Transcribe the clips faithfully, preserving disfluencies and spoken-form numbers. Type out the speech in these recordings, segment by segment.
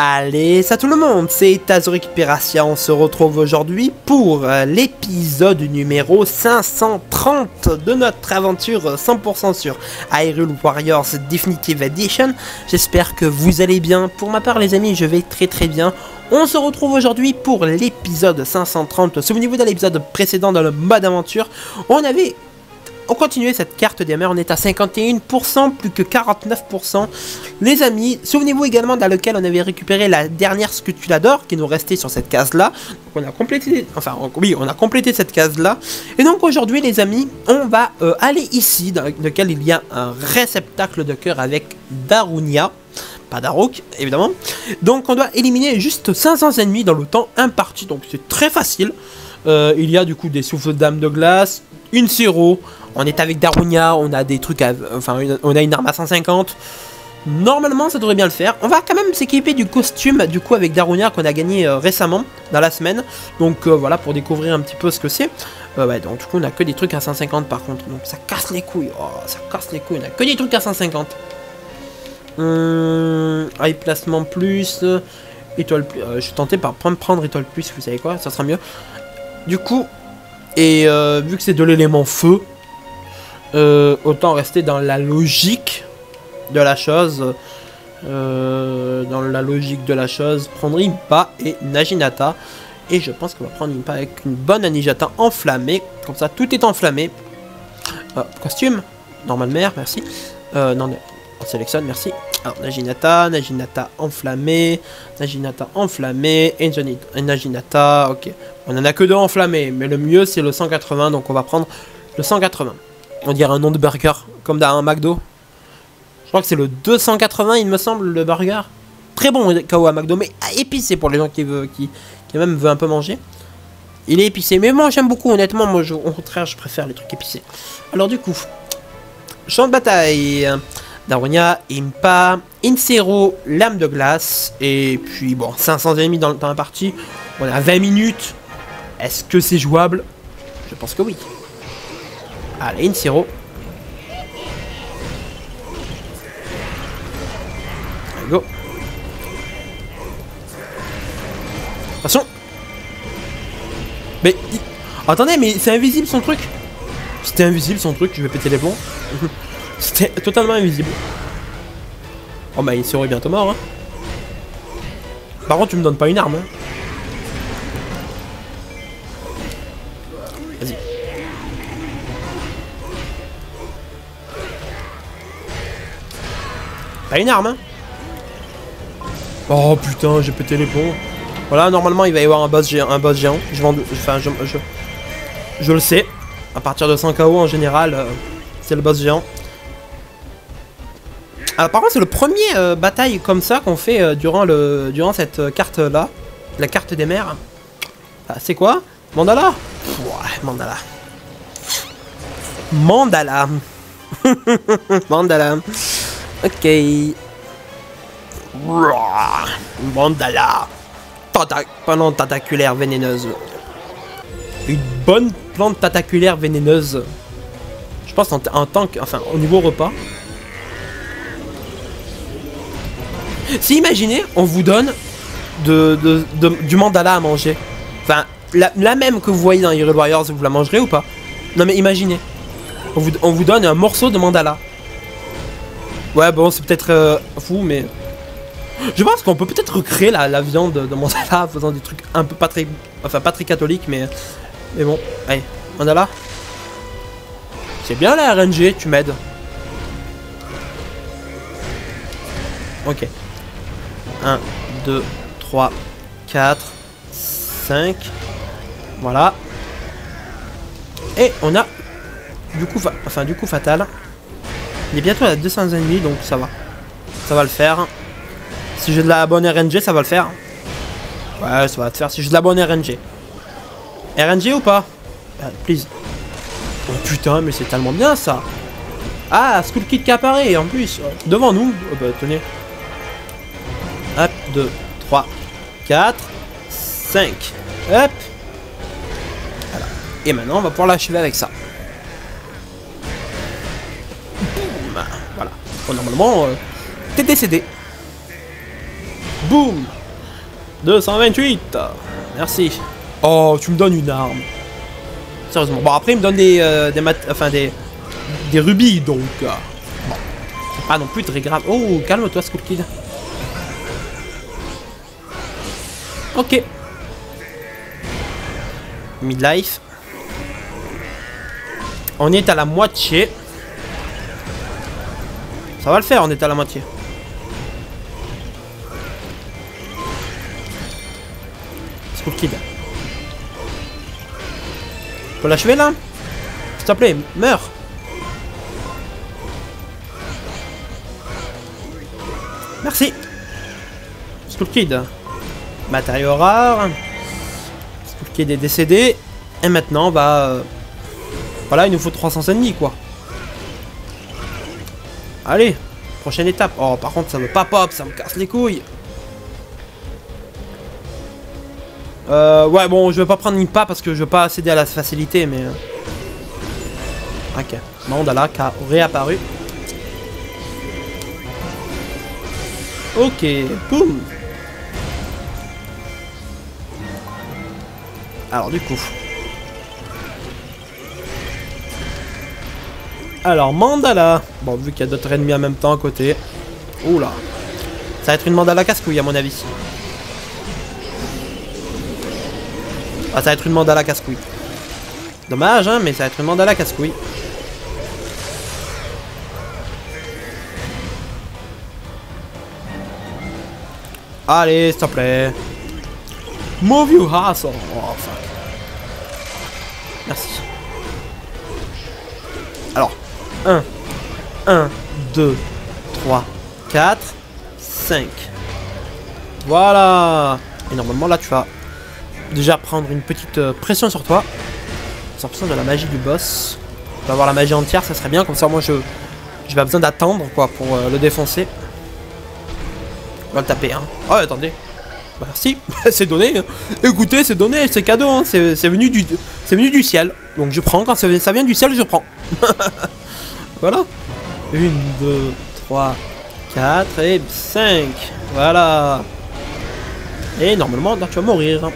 Allez, ça tout le monde, c'est Azurik Perathia, on se retrouve aujourd'hui pour l'épisode numéro cinq cent trente de notre aventure cent pour cent sur Hyrule Warriors Definitive Edition. J'espère que vous allez bien, pour ma part les amis je vais très très bien. On se retrouve aujourd'hui pour l'épisode cinq cent trente, souvenez-vous de l'épisode précédent dans le mode aventure, on avait... On continue cette carte des mers, on est à cinquante et un pour cent, plus que quarante-neuf pour cent. Les amis, souvenez-vous également dans lequel on avait récupéré la dernière Scutulador qui nous restait sur cette case-là. On a complété, enfin on, oui, on a complété cette case-là. Et donc aujourd'hui les amis, on va euh, aller ici, dans lequel il y a un réceptacle de cœur avec Darunia. Pas Daruk, évidemment. Donc on doit éliminer juste cinq cents ennemis dans le temps imparti, donc c'est très facile. Euh, il y a du coup des souffles d'âme de glace, Incéro. On est avec Darunia, on a des trucs à... Enfin, une, on a une arme à cent cinquante. Normalement, ça devrait bien le faire. On va quand même s'équiper du costume, du coup, avec Darunia qu'on a gagné euh, récemment, dans la semaine. Donc, euh, voilà, pour découvrir un petit peu ce que c'est. Euh, ouais, donc, du coup, on a que des trucs à cent cinquante, par contre. Donc, ça casse les couilles. Oh, ça casse les couilles. On a que des trucs à cent cinquante. Hum... High placement plus... Euh, étoile plus... Euh, je suis tenté par prendre étoile plus, vous savez quoi, ça sera mieux. Du coup... Et euh, vu que c'est de l'élément feu... Euh, autant rester dans la logique de la chose, euh, dans la logique de la chose, prendre Impa et Naginata, et je pense qu'on va prendre Impa avec une bonne Naginata enflammée, comme ça tout est enflammé, euh, costume, normal mère, merci, euh, non, on sélectionne, merci, alors Naginata, Naginata enflammée, Naginata enflammée, et Naginata, ok, on en a que deux enflammés, mais le mieux c'est le cent quatre-vingts, donc on va prendre le cent quatre-vingts. On dirait un nom de burger, comme dans un McDo. Je crois que c'est le deux cent quatre-vingts, il me semble, le burger. Très bon K O à McDo, mais épicé pour les gens qui veulent, qui, qui même veulent un peu manger. Il est épicé, mais moi j'aime beaucoup, honnêtement. Moi, je, au contraire, je préfère les trucs épicés. Alors du coup, champ de bataille. Darunia, Impa, Incéro, lame de glace. Et puis, bon, cinq cents ennemis dans, dans la partie. On a vingt minutes. Est-ce que c'est jouable? Je pense que oui. Allez, Incéro. Allez, go. Attention. Mais... Il... Attendez, mais c'est invisible son truc. C'était invisible son truc, je vais péter les plombs. C'était totalement invisible. Oh bah Incéro est bientôt mort, hein. Par contre, tu me donnes pas une arme, hein. Pas une arme, hein. Oh putain, j'ai pété les ponts. Voilà, normalement il va y avoir un boss géant. Un boss géant. Je, vends, enfin, je, je, je le sais. À partir de cent K O en général, euh, c'est le boss géant. Alors, par contre, c'est le premier euh, bataille comme ça qu'on fait euh, durant le durant cette euh, carte là, la carte des mers. Ah, c'est quoi? Mandala. Pff, Mandala. Mandala. Mandala. Ok. Mandala. Tata plante tentaculaire vénéneuse. Une bonne plante tentaculaire vénéneuse. Je pense en, en tant que... Enfin, au niveau repas. Si, imaginez, on vous donne de, de, de, du mandala à manger. Enfin, la, la même que vous voyez dans Hyrule Warriors, vous la mangerez ou pas? Non mais imaginez. On vous, on vous donne un morceau de mandala. Ouais, bon, c'est peut-être euh, fou, mais... Je pense qu'on peut peut-être recréer la, la viande de Mandala en faisant des trucs un peu pas très... Enfin, pas très catholique, mais... Mais bon, allez, Mandala. C'est bien la R N G, tu m'aides. Ok. un, deux, trois, quatre, cinq. Voilà. Et on a... Du coup, fa... enfin, du coup, fatal. Il est bientôt à deux cents ennemis, donc ça va. Ça va le faire. Si j'ai de la bonne R N G, ça va le faire. Ouais, ça va le faire. Si j'ai de la bonne R N G. R N G ou pas? Please. Oh putain, mais c'est tellement bien ça. Ah, Skull Kid qui apparaît en plus. Devant nous. Oh bah tenez. Hop, deux, trois, quatre, cinq. Hop. Voilà. Et maintenant, on va pouvoir l'achever avec ça. Voilà. Bon, normalement, euh, t'es décédé. Boum, deux cent vingt-huit. Merci. Oh, tu me donnes une arme. Sérieusement. Bon, après, il me donne des... Euh, des mat... Enfin, des... Des rubis, donc... Euh... Bon. C'est pas non plus très grave. Oh, calme-toi, Skull Kid. Ok. Midlife. On est à la moitié. Ça va le faire, on est à la moitié. Skull Kid. On peut l'achever là? S'il te plaît, meurs! Merci! Skull Kid. Matériaux rares. Skull Kid est décédé. Et maintenant, bah. Euh... Voilà, il nous faut trois cents ennemis quoi. Allez, prochaine étape. Oh, par contre, ça veut pas pop, ça me casse les couilles. Euh, ouais, bon, je vais pas prendre Impa parce que je veux pas céder à la facilité, mais... Ok, Mandala qui a réapparu. Ok, boum. Alors, du coup... Alors, Mandala. Bon, vu qu'il y a d'autres ennemis en même temps à côté... Oula. Ça va être une Mandala casse-couille, à mon avis. Ah, ça va être une mandala casse-couille. Dommage, hein, mais ça va être une mandala casse-couille. Allez, s'il te plaît. Move you ass. Oh, fuck. Merci. Alors, un, un, deux, trois, quatre, cinq. Voilà. Et normalement, là, tu vas... Déjà prendre une petite euh, pression sur toi. Sans besoin de la magie du boss. On peut avoir la magie entière, ça serait bien. Comme ça, moi, je j'ai pas besoin d'attendre quoi pour euh, le défoncer. On va le taper, hein. Oh, attendez. Bah, si, c'est donné. Écoutez, c'est donné, c'est cadeau. Hein. C'est venu, venu du ciel. Donc, je prends. Quand ça vient du ciel, je prends. Voilà. un, deux, trois, quatre et cinq. Voilà. Et normalement, là, tu vas mourir. Hein.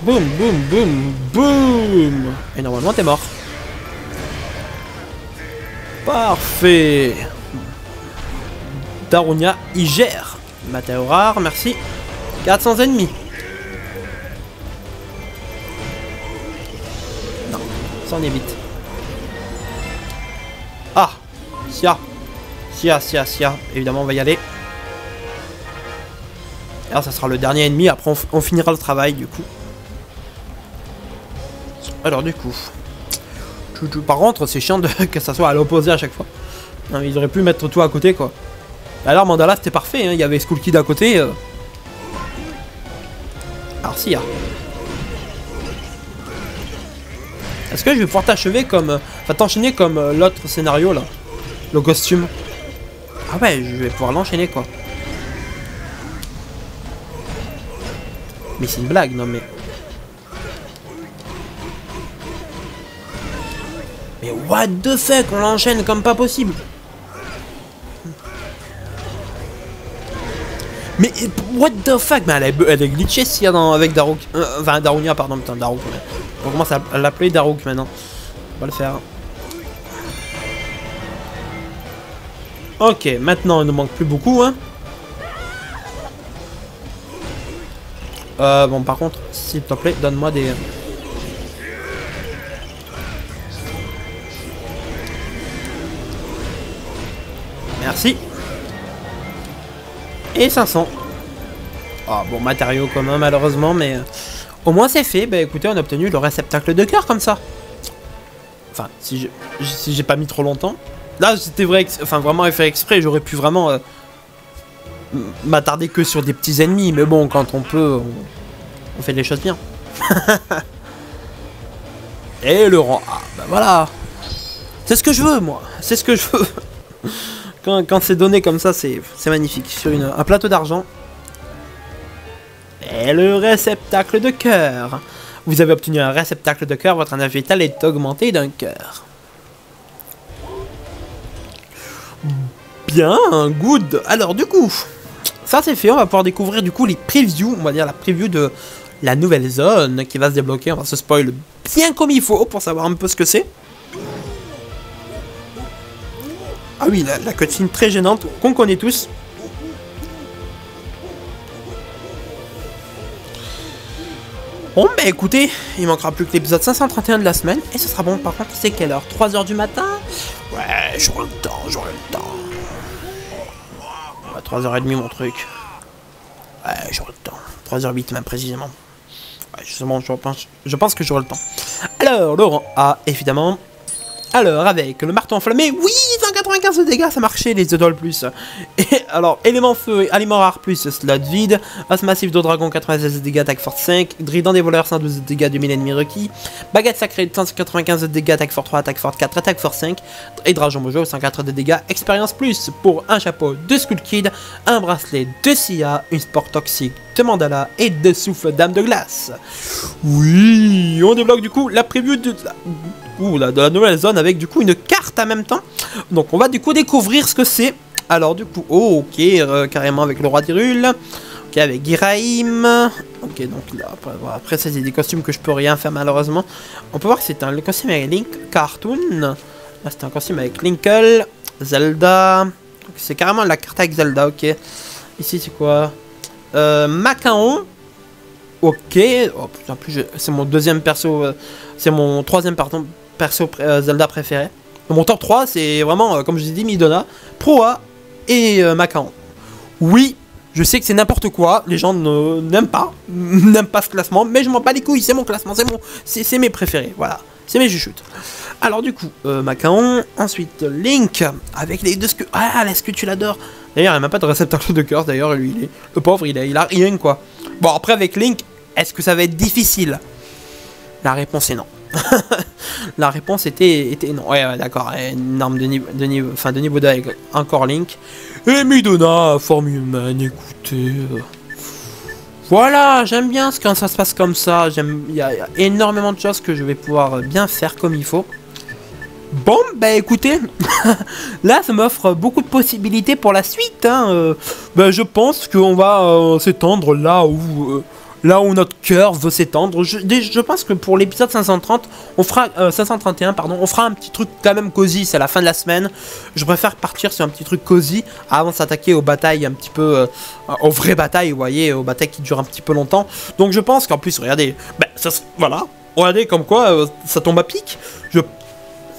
Boum, boum, boum, boum. Et normalement, t'es mort. Parfait. Darunia, il gère. Matériaux rares, merci. quatre cents ennemis. Non, ça en évite. Ah, Sia. Sia, Sia, Sia. Évidemment, on va y aller. Alors, ça sera le dernier ennemi. Après, on, on finira le travail, du coup. Alors du coup, par contre c'est chiant de, que ça soit à l'opposé à chaque fois. Hein, ils auraient pu mettre tout à côté quoi. Alors Mandala c'était parfait, hein. Il y avait Skull Kid à côté. Euh... Alors si, hein. Est-ce que je vais pouvoir t'achever comme... Enfin euh, t'enchaîner comme euh, l'autre scénario là. Le costume. Ah ouais, je vais pouvoir l'enchaîner quoi. Mais c'est une blague, non mais... Mais what the fuck, on l'enchaîne comme pas possible. Mais what the fuck, mais elle est, elle est glitchée s'il y a dans, avec Daruk. Euh, enfin Darunia pardon, putain Daruk. Mais. On commence à, à l'appeler Daruk maintenant. On va le faire. Ok, maintenant il nous manque plus beaucoup hein. Euh, bon par contre, s'il te plaît, donne-moi des... Merci. Et cinq cents. Ah bon, matériaux communs malheureusement, mais euh, au moins c'est fait. Bah écoutez, on a obtenu le réceptacle de cœur comme ça. Enfin, si j'ai si j'ai pas mis trop longtemps. Là, c'était vrai, enfin vraiment fait exprès. J'aurais pu vraiment euh, m'attarder que sur des petits ennemis, mais bon, quand on peut, on, on fait les choses bien. Et le rang A. Bah voilà. C'est ce que je veux, moi. C'est ce que je veux. Quand, quand c'est donné comme ça, c'est magnifique. Sur une, un plateau d'argent. Et le réceptacle de cœur. Vous avez obtenu un réceptacle de cœur. Votre énergie vitale est augmentée d'un cœur. Bien, good. Alors du coup, ça c'est fait, on va pouvoir découvrir du coup les previews, on va dire la preview de la nouvelle zone qui va se débloquer, on va se spoil bien comme il faut pour savoir un peu ce que c'est. Ah oui, la, la cutscene très gênante qu'on connaît tous. Bon bah écoutez, il manquera plus que l'épisode cinq cent trente et un de la semaine, et ce sera bon. Par contre, c'est quelle heure? Trois heures du matin? Ouais, j'aurai le temps, j'aurai le temps. À trois heures trente mon truc. Ouais, j'aurai le temps. trois heures huit même précisément. Ouais, justement, je pense, je pense que j'aurai le temps. Alors, Laurent A, évidemment. Alors, avec le marteau enflammé, oui, cent quatre-vingt-quinze de dégâts, ça marchait, les deux dollars plus. Et alors, élément feu, et aliment rare plus, slot vide, os massif de dragon, quatre-vingt-seize de dégâts, attaque force cinq, dridon des voleurs, cent douze de dégâts, deux mille ennemis requis, baguette sacrée, cent quatre-vingt-quinze de dégâts, attaque force trois, attaque force quatre, attaque force cinq, et dragon mojo, cent quatre de dégâts, expérience plus, pour un chapeau de Skull Kid, un bracelet de Sia, une sport toxique de Mandala et deux souffles d'âme de glace. Oui, on débloque du coup la preview de... Ouh, là, de la nouvelle zone avec du coup une carte en même temps. Donc on va du coup découvrir ce que c'est. Alors du coup, oh ok, euh, carrément avec le roi d'Hyrule. Ok, avec Girahim. Ok, donc là, après, après c'est des costumes que je peux rien faire malheureusement. On peut voir que c'est un le costume avec Link, Cartoon. Là c'est un costume avec Linkle, Zelda. Donc c'est carrément la carte avec Zelda, ok. Ici c'est quoi? euh, Macaon. Ok, oh, putain, plus je... c'est mon deuxième perso, euh... c'est mon troisième pardon. Perso euh, Zelda préféré. Mon top trois, c'est vraiment, euh, comme je vous ai dit, Midona, Proa et euh, Macaon. Oui, je sais que c'est n'importe quoi, les gens n'aiment pas, n'aiment pas ce classement, mais je m'en bats les couilles, c'est mon classement, c'est mon, c'est mes préférés, voilà, c'est mes chouchoutes. Alors du coup, euh, Macaon, ensuite Link, avec les deux, ah, la Scutulador. D'ailleurs, il n'a même pas de réceptacle de cœur, d'ailleurs, lui, il est, le pauvre, il a, il a rien, quoi. Bon, après, avec Link, est-ce que ça va être difficile? La réponse est non. La réponse était, était non. Ouais, ouais d'accord. Énorme de niveau, de niveau, enfin de niveau avec encore Link. Et Midona, forme humaine, écoutez. Voilà, j'aime bien ce quand ça se passe comme ça. J'aime, il y, y a énormément de choses que je vais pouvoir bien faire comme il faut. Bon, bah écoutez, là ça m'offre beaucoup de possibilités pour la suite. Hein. Euh, bah, je pense qu'on va euh, s'étendre là où... Euh, Là où notre cœur veut s'étendre. Je, je pense que pour l'épisode cinq cent trente, on fera euh, cinq cent trente et un, pardon, on fera un petit truc quand même cosy. C'est à la fin de la semaine. Je préfère partir sur un petit truc cosy avant de s'attaquer aux batailles un petit peu, euh, aux vraies batailles, vous voyez, aux batailles qui durent un petit peu longtemps. Donc je pense qu'en plus, regardez, ben, ça, voilà, regardez comme quoi euh, ça tombe à pic. Je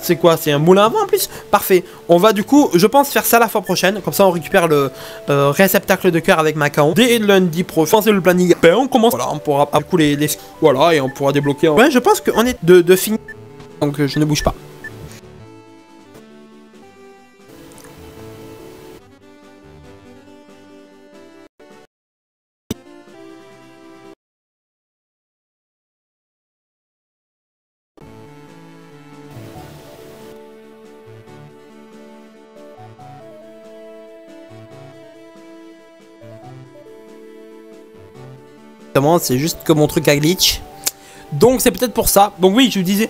C'est quoi? C'est un moulin à vent en plus? Parfait. On va du coup, je pense, faire ça la fois prochaine. Comme ça, on récupère le euh, réceptacle de cœur avec Macaon. Dès lundi prochain, c'est le planning. Ben, on commence. Voilà, on pourra à coup les, les. Voilà, et on pourra débloquer. En... Ouais, je pense qu'on est de, de fini. Donc, je ne bouge pas. C'est juste que mon truc a glitch. Donc c'est peut-être pour ça. Donc oui, je vous disais,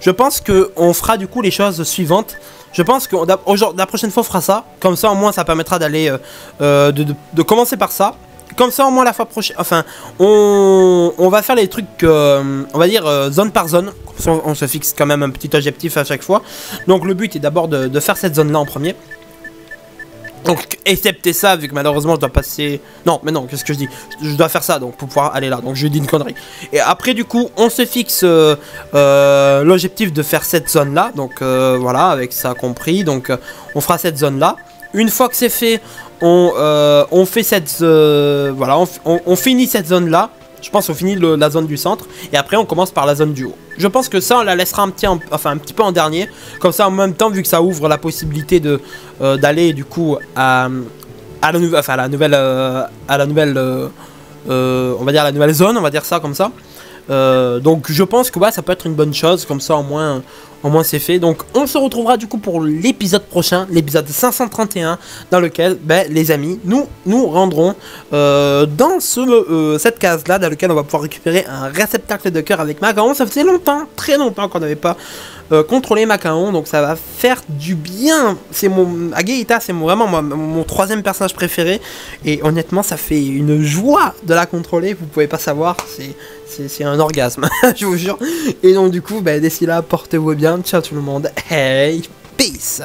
je pense que on fera du coup les choses suivantes. Je pense que la prochaine fois on fera ça. Comme ça au moins ça permettra d'aller euh, de, de, de commencer par ça. Comme ça au moins la fois prochaine. Enfin on, on va faire les trucs euh, on va dire euh, zone par zone. On, on se fixe quand même un petit objectif à chaque fois. Donc le but est d'abord de, de faire cette zone là en premier. Donc, excepté ça, vu que malheureusement je dois passer... Non, mais non, qu'est-ce que je dis? Je dois faire ça, donc, pour pouvoir aller là. Donc, je dis une connerie. Et après, du coup, on se fixe euh, euh, l'objectif de faire cette zone-là. Donc, euh, voilà, avec ça compris. Donc, euh, on fera cette zone-là. Une fois que c'est fait, on, euh, on fait cette... Euh, voilà, on, on, on finit cette zone-là. Je pense qu'on finit le, la zone du centre. Et après, on commence par la zone du haut. Je pense que ça, on la laissera un petit, en, enfin, un petit peu en dernier. Comme ça, en même temps, vu que ça ouvre la possibilité de euh, d'aller du coup à, à, la, enfin, à la nouvelle, euh, à la nouvelle, euh, euh, on va dire la nouvelle zone, on va dire ça comme ça. Euh, donc, je pense que ouais, ça peut être une bonne chose. Comme ça, au moins, au moins, c'est fait. Donc, on se retrouvera du coup pour l'épisode prochain, l'épisode cinq cent trente et un, dans lequel, ben, les amis, nous nous rendrons euh, dans ce, euh, cette case-là, dans lequel on va pouvoir récupérer un réceptacle de cœur avec Macaon. Ça faisait longtemps, très longtemps qu'on n'avait pas euh, contrôler Macaon, donc ça va faire du bien. C'est mon Ageita, c'est vraiment mon, mon troisième personnage préféré, et honnêtement ça fait une joie de la contrôler, vous pouvez pas savoir, c'est un orgasme, je vous jure. Et donc du coup, bah, d'ici là, portez-vous bien, ciao tout le monde, hey, peace.